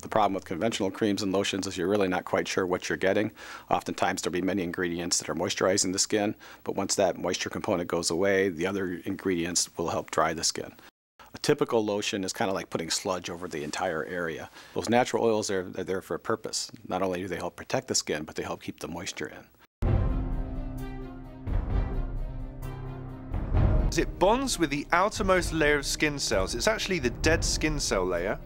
The problem with conventional creams and lotions is you're really not quite sure what you're getting. Oftentimes there'll be many ingredients that are moisturizing the skin, but once that moisture component goes away, the other ingredients will help dry the skin. A typical lotion is kind of like putting sludge over the entire area. Those natural oils are there for a purpose. Not only do they help protect the skin, but they help keep the moisture in. It bonds with the outermost layer of skin cells. It's actually the dead skin cell layer,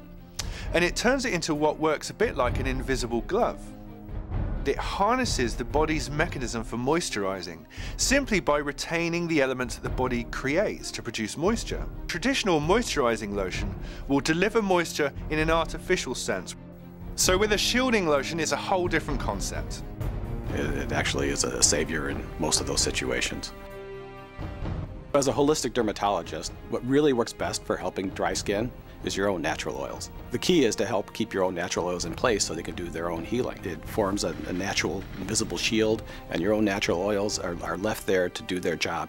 and it turns it into what works a bit like an invisible glove. It harnesses the body's mechanism for moisturizing simply by retaining the elements that the body creates to produce moisture. Traditional moisturizing lotion will deliver moisture in an artificial sense. So with a shielding lotion, it's a whole different concept. It actually is a savior in most of those situations. As a holistic dermatologist, what really works best for helping dry skin is your own natural oils. The key is to help keep your own natural oils in place so they can do their own healing. It forms a natural, invisible shield, and your own natural oils are left there to do their job.